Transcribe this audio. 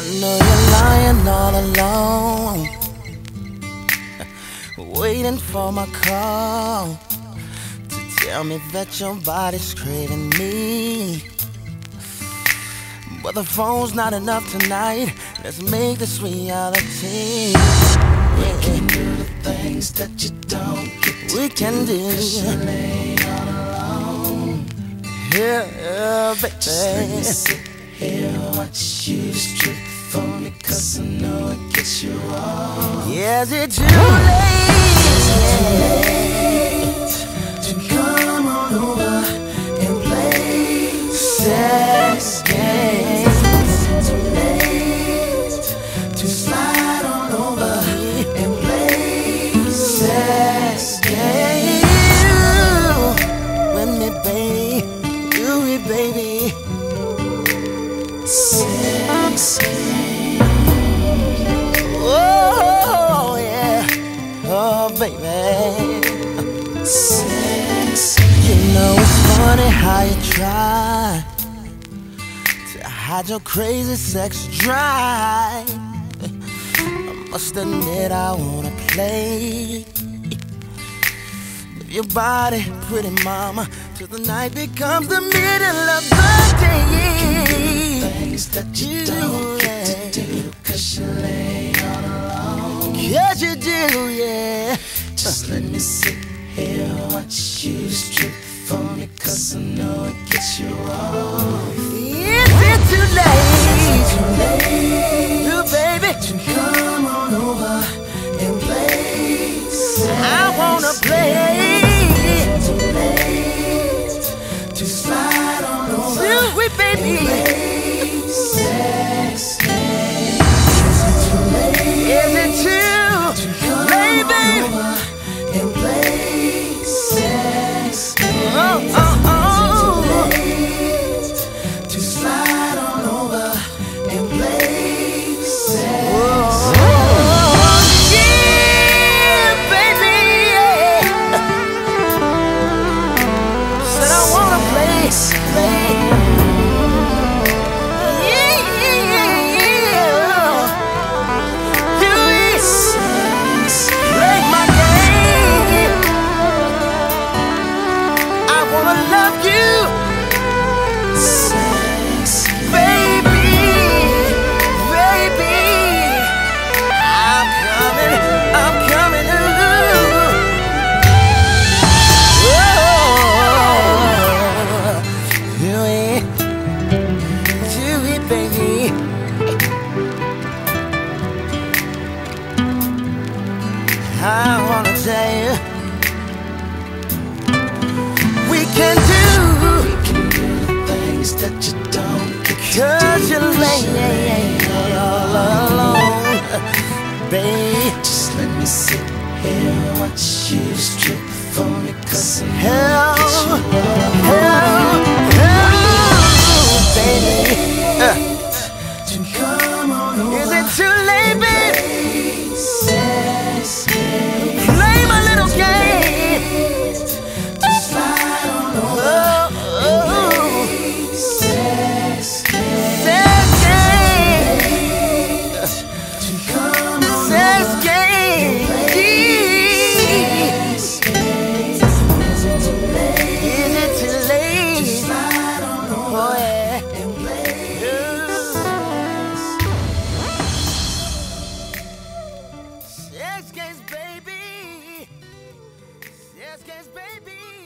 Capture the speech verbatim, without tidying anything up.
I know you're lying all alone, waiting for my call to tell me that your body's craving me. But the phone's not enough tonight. Let's make this reality. We can do the things that you don't get to we can do, do. Yeah, baby. Just let me sit here and watch you strip for me, cause I know it gets you off. Yeah, is it too late? It's too late to come on over and play sex games. It's too late to slide on over and play sex games. You and me, baby. Baby, sex games. Oh yeah, oh baby, sex games. You know it's funny how you try to hide your crazy sex drive. I must admit I wanna play. Your body, pretty mama, till the night becomes the middle of the day. Things that you, you don't get to do, cause you lay all alone. Yes, you do, yeah. Just let me sit here and watch you strip for me, cause I know it gets you off. Is it too late? Is it too late? You baby, to come on over and play. I wanna play. Baby, sex games. Is it too late, baby? And play sex games. Oh, oh, oh. Is it too late to slide on over and play sex? Oh, oh, yeah, baby. Yeah. Said I wanna play, play. I wanna tell you, we can do, we can do things that you don't get to do, cause you're laying all alone, babe. Just let me sit here and watch you strip for me, cause I'm hell, hell, hell, baby. Uh. Come on over. Is it too late, babe? Baby, yes, yes, baby.